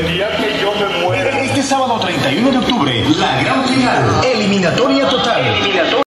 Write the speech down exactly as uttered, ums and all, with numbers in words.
el día que yo me muera. Este sábado treinta y uno de octubre, la gran final, eliminatoria total. Eliminatoria.